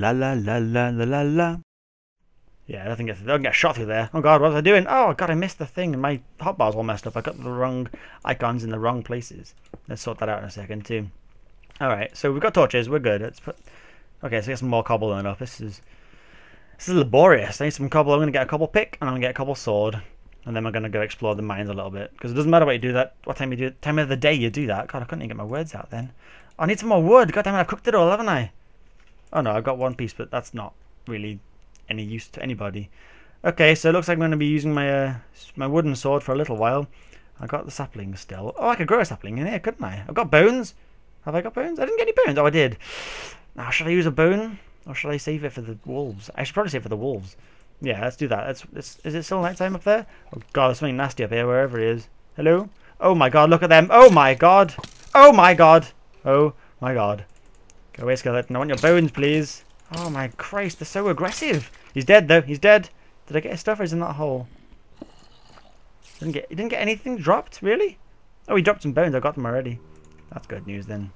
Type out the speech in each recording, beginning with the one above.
La la la la la la la. Yeah, nothing gets, don't get shot through there. Oh god, what was I doing? Oh god, I missed the thing and my hotbar's all messed up. I got the wrong icons in the wrong places. Let's sort that out in a second too. Alright, so we've got torches, we're good. Let's put... Okay, so get some more cobblestone up. This is laborious. I need some cobble. I'm going to get a cobble pick and I'm going to get a cobble sword. And then we're going to go explore the mines a little bit. Because it doesn't matter what you do that, what time you do it, time of the day you do that. God, I couldn't even get my words out then. I need some more wood. God damn it, I've cooked it all, haven't I? Oh no, I've got one piece, but that's not really any use to anybody. Okay, so it looks like I'm going to be using my my wooden sword for a little while. I got the sapling still. Oh, I could grow a sapling in here, couldn't I? I've got bones. Have I got bones? I didn't get any bones. Oh, I did. Now, should I use a bone? Or should I save it for the wolves? I should probably save it for the wolves. Yeah, let's do that. Is it still nighttime up there? Oh god, there's something nasty up here, wherever it is. Hello? Oh my god, look at them. Oh my god. Oh my god. Oh my god. Go away, skeleton. I want your bones, please. Oh my Christ, they're so aggressive. He's dead, though. He's dead. Did I get his stuff or is it in that hole? He didn't get anything dropped, really? Oh, he dropped some bones. I got them already. That's good news, then.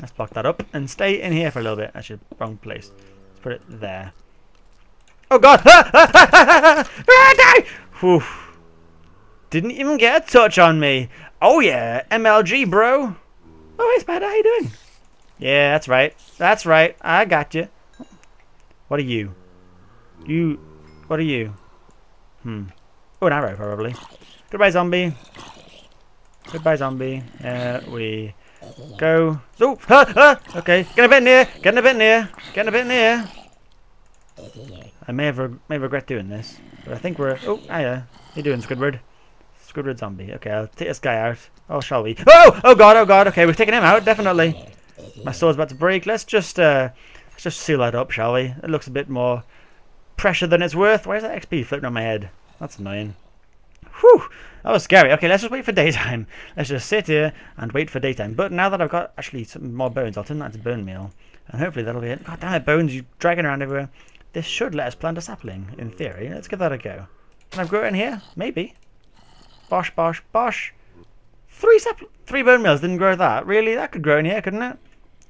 Let's block that up and stay in here for a little bit. Actually, wrong place. Let's put it there. Oh god! Die! Didn't even get a touch on me. Oh yeah, MLG bro. Oh hey Spider, how you doing? Yeah, that's right. That's right. I got you. What are you? What are you? Oh, an arrow probably. Goodbye zombie. Goodbye zombie. We go. Oh, okay. Getting a bit near. I may regret doing this, but I think we're... Oh, hiya. How you doing, Squidward? Squidward zombie. Okay, I'll take this guy out. Oh, shall we? Oh! Oh, God, oh, God. Okay, we've taken him out, definitely. My sword's about to break. Let's just seal that up, shall we? It looks a bit more pressure than it's worth. Where's that XP floating on my head? That's annoying. Whew! That was scary. Okay, let's just wait for daytime. Let's just sit here and wait for daytime. But now that I've got, actually, some more bones, I'll turn that into bone meal. And hopefully that'll be it. God damn it, bones, you're dragging around everywhere. This should let us plant a sapling, in theory. Let's give that a go. Can I grow it in here? Maybe. Bosh, bosh, bosh. Three bone meals didn't grow that. Really? That could grow in here, couldn't it?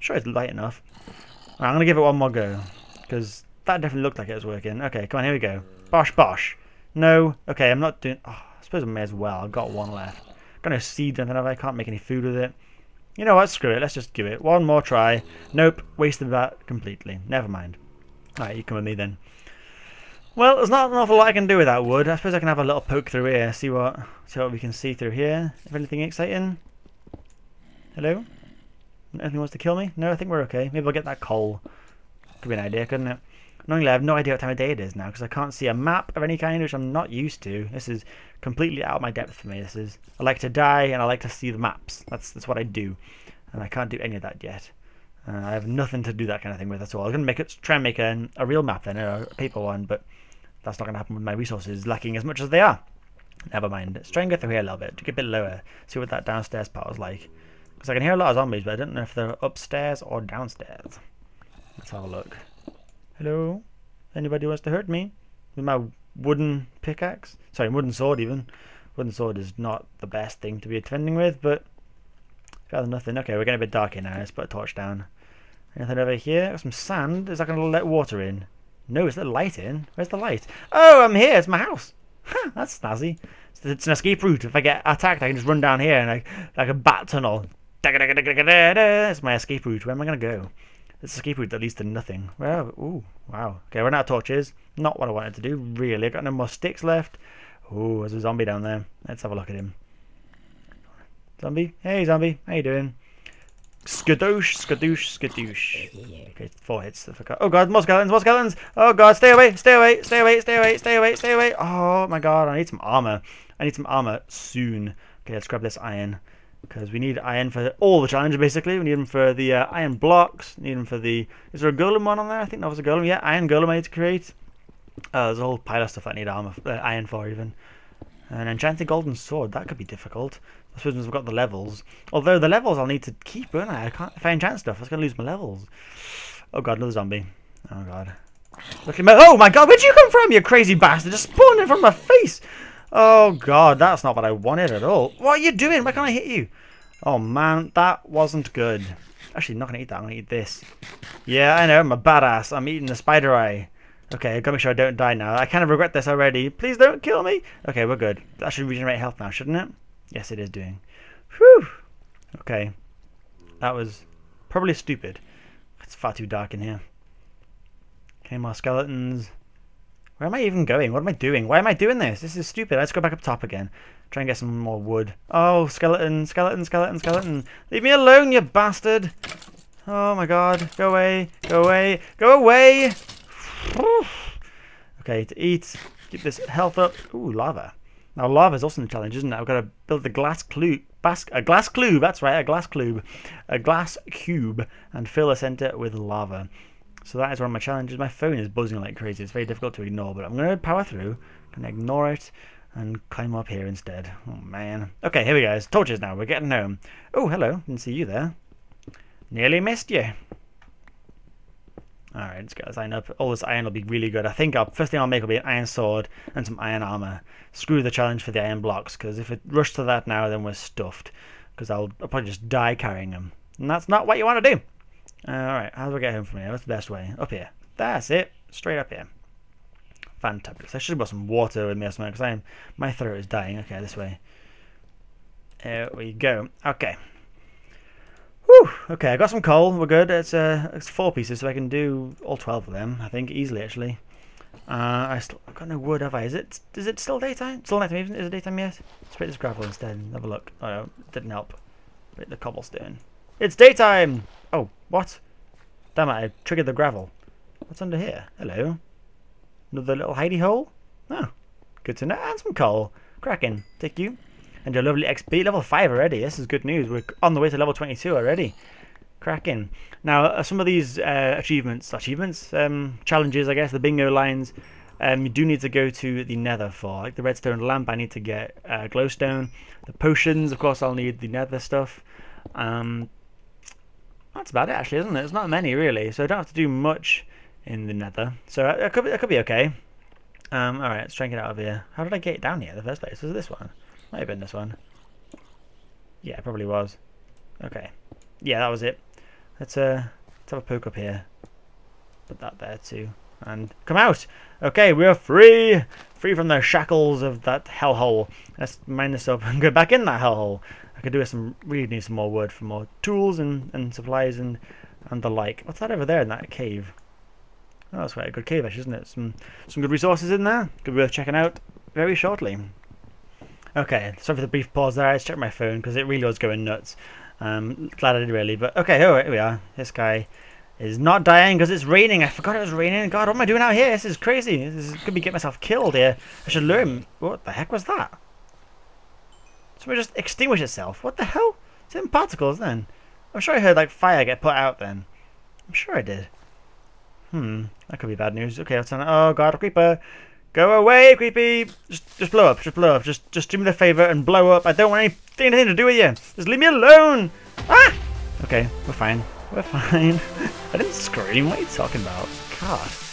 Sure, it's light enough. Right, I'm going to give it one more go. Because that definitely looked like it was working. Okay, come on, here we go. Bosh, bosh. No. Okay, I'm not doing... Oh, I suppose I may as well. I've got one left. I've got no seed and then I can't make any food with it. You know what? Screw it. Let's just give it one more try. Nope. Wasted that completely. Never mind. Alright, you come with me then. Well, there's not an awful lot I can do with that wood. I suppose I can have a little poke through here, see what we can see through here. If anything exciting. Hello? Anything wants to kill me? No, I think we're okay. Maybe I'll get that coal. Could be an idea, couldn't it? Knowingly, I have no idea what time of day it is now, because I can't see a map of any kind, which I'm not used to. This is completely out of my depth for me. This is... I like to die, and I like to see the maps. That's what I do. And I can't do any of that yet. I have nothing to do that kind of thing with at all. I'm going to try and make a real map then, a paper one, but that's not going to happen with my resources lacking as much as they are. Never mind. Let's try and go through here a little bit. Get a bit lower. See what that downstairs part was like. Because I can hear a lot of zombies, but I don't know if they're upstairs or downstairs. Let's have a look. Hello? Anybody wants to hurt me? With my wooden pickaxe? Sorry, wooden sword even. Wooden sword is not the best thing to be defending with, but... rather nothing. Okay, we're getting a bit dark here now. Let's put a torch down. Anything over here? Got some sand. Is that going to let water in? No, it's let light in. Where's the light? Oh, I'm here. It's my house. Ha, that's snazzy. It's an escape route. If I get attacked, I can just run down here and like a bat tunnel. That's my escape route. Where am I going to go? This escape route that leads to nothing. Where? Ooh, wow. Okay, we're out of torches. Not what I wanted to do, really. I've got no more sticks left. Ooh, there's a zombie down there. Let's have a look at him. Zombie? Hey, zombie. How you doing? Skadoosh, skadoosh, skadoosh. Okay, 4 hits. Oh, God, more skeletons, more skeletons. Oh, God, stay away, stay away, stay away, stay away, stay away, stay away. Oh, my God, I need some armor. I need some armor soon. Okay, let's grab this iron. Because we need iron for all the challenges, basically. We need them for the iron blocks. We need them for the... Is there a golem one on there? I think that was a golem. Yeah, iron golem I need to create. There's a whole pile of stuff I need armor, iron for, even. An enchanted golden sword. That could be difficult. I suppose we've got the levels. Although the levels I'll need to keep, won't I? I can't, if I enchant stuff, I was going to lose my levels. Oh god, another zombie. Oh god. Look at my, oh my god, where'd you come from, you crazy bastard? Just spawned in front of my face. Oh god, that's not what I wanted at all. What are you doing? Why can't I hit you? Oh man, that wasn't good. Actually, not going to eat that. I'm going to eat this. Yeah, I know. I'm a badass. I'm eating the spider eye. Okay, I've got to make sure I don't die now. I kind of regret this already. Please don't kill me. Okay, we're good. That should regenerate health now, shouldn't it? Yes, it is doing. Whew. Okay. That was probably stupid. It's far too dark in here. Okay, more skeletons. Where am I even going? What am I doing? Why am I doing this? This is stupid. Let's go back up top again. Try and get some more wood. Oh, skeleton, skeleton, skeleton, skeleton. Leave me alone, you bastard. Oh my god. Go away. Go away. Go away. Okay, to eat. Keep this health up. Ooh, lava. Now, lava is also a challenge, isn't it? I've got to build the glass cube. A glass cube. That's right, a glass cube. A glass cube. And fill the center with lava. So that is one of my challenges. My phone is buzzing like crazy. It's very difficult to ignore, but I'm going to power through. I'm going to ignore it and climb up here instead. Oh, man. Okay, here we go. It's torches now. We're getting home. Oh, hello. Didn't see you there. Nearly missed you. All right, let's get this iron up. All this iron will be really good. I think first thing I'll make will be an iron sword and some iron armor. Screw the challenge for the iron blocks, because if it rushed to that now, then we're stuffed. Because I'll probably just die carrying them. And that's not what you want to do. Alright, how do I get home from here? What's the best way? Up here. That's it. Straight up here. Fantastic. I should have brought some water with me or something, because my throat is dying. Okay, this way. There we go. Okay. Whew! Okay, I got some coal. We're good. It's 4 pieces, so I can do all 12 of them, I think, easily, actually. I've got no wood, have I? Is it still daytime? Still nighttime even? Is it daytime yet? Let's break this gravel instead and have a look. Oh, no, it didn't help. Break the cobblestone. It's daytime! Oh, what? Damn it, I triggered the gravel. What's under here? Hello. Another little hidey hole? Oh, good to know. And some coal. Cracking. Take you. And your lovely XP. Level 5 already. This is good news. We're on the way to level 22 already. Cracking. Now, some of these challenges, I guess, the bingo lines, you do need to go to the nether for. Like the redstone lamp, I need to get glowstone. The potions, of course, I'll need the nether stuff. That's about it, actually, isn't it? It's not many, really, so I don't have to do much in the nether. So it could be okay. Alright, let's try and get out of here. How did I get down here in the first place? Was it this one? Might have been this one. Yeah, it probably was. Okay. Yeah, that was it. Let's have a poke up here. Put that there, too. And come out! Okay, we are free! Free from the shackles of that hellhole. Let's mine this up and go back in that hellhole. I could do with some, really need some more wood for more tools and supplies and the like. What's that over there in that cave? Oh, that's quite a good cave, actually, isn't it? Some good resources in there. Could be worth checking out very shortly. Okay, sorry for the brief pause there. I just checked my phone because it really was going nuts. Glad I did, really. But okay, oh, here we are. This guy is not dying because it's raining. I forgot it was raining. God, what am I doing out here? This is crazy. This could be getting myself killed here. I should lure him. What the heck was that? So it just extinguished itself. What the hell? It's in particles then. I'm sure I heard like fire get put out then. I'm sure I did. That could be bad news. Okay, I'll turn. Oh god, a creeper! Go away, creepy! Just blow up. Just blow up. Just do me the favor and blow up. I don't want anything to do with you. Just leave me alone. Ah! Okay, we're fine. We're fine. I didn't scream. What are you talking about? God.